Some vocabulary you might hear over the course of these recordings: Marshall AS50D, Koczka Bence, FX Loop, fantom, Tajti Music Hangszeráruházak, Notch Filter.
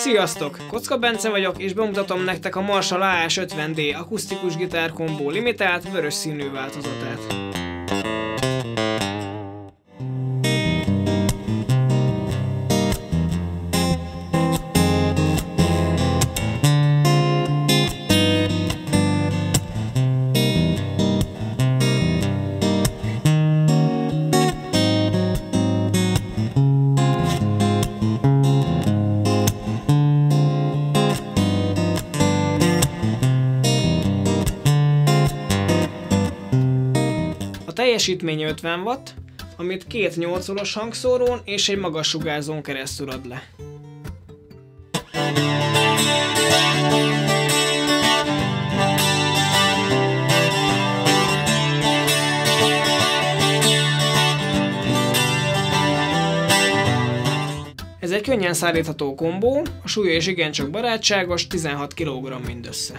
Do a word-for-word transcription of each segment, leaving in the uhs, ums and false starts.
Sziasztok! Koczka Bence vagyok, és bemutatom nektek a Marshall á es ötven dé akusztikus gitár kombó limitált vörös színű változatát. A teljesítmény ötven watt, amit két nyolc óros hangszórón és egy magas sugárzón keresztül ad le. Ez egy könnyen szállítható kombó, a súlya is igencsak barátságos, tizenhat kilogramm mindössze.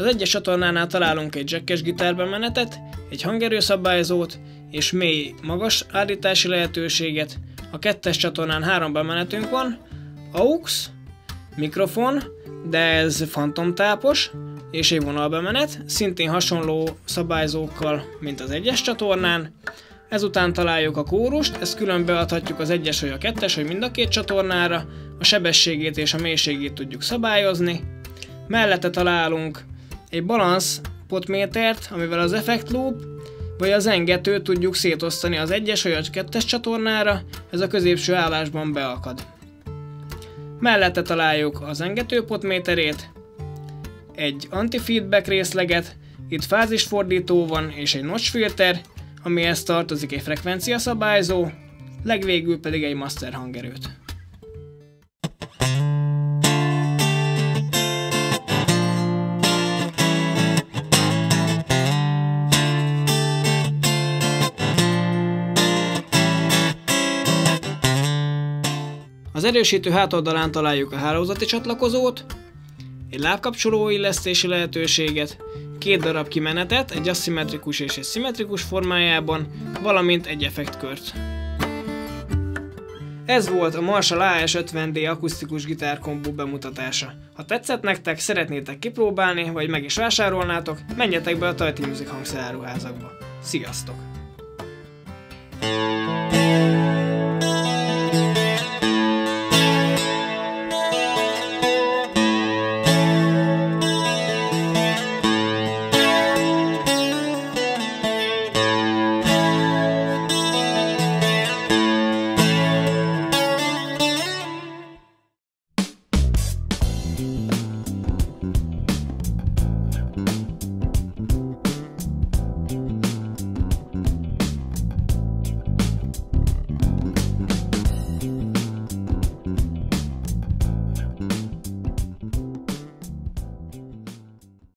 Az egyes csatornánál találunk egy jackes gitárbemenetet, egy hangerőszabályzót és mély, magas állítási lehetőséget, a kettes csatornán három bemenetünk van, aux, mikrofon, de ez fantomtápos, és egy vonalbemenet, szintén hasonló szabályzókkal, mint az egyes csatornán. Ezután találjuk a kórust, ezt külön beadhatjuk az egyes vagy a kettes, vagy mind a két csatornára, a sebességét és a mélységét tudjuk szabályozni. Mellette találunk egy balansz potmétert, amivel az effekt loop, vagy az engetőt tudjuk szétosztani az egyes vagy a kettes csatornára, ez a középső állásban beakad. Mellette találjuk az engető potméterét, egy anti-feedback részleget, itt fázisfordító van és egy notch filter, amihez tartozik egy frekvenciaszabályzó, legvégül pedig egy master hangerőt. Az erősítő hátoldalán találjuk a hálózati csatlakozót, egy lábkapcsoló illesztési lehetőséget, két darab kimenetet, egy aszimmetrikus és egy szimmetrikus formájában, valamint egy effektkört. Ez volt a Marshall á es ötven dé akusztikus gitárkombó bemutatása. Ha tetszett nektek, szeretnétek kipróbálni, vagy meg is vásárolnátok, menjetek be a Tajti Music Hangszeráruházakba. Sziasztok!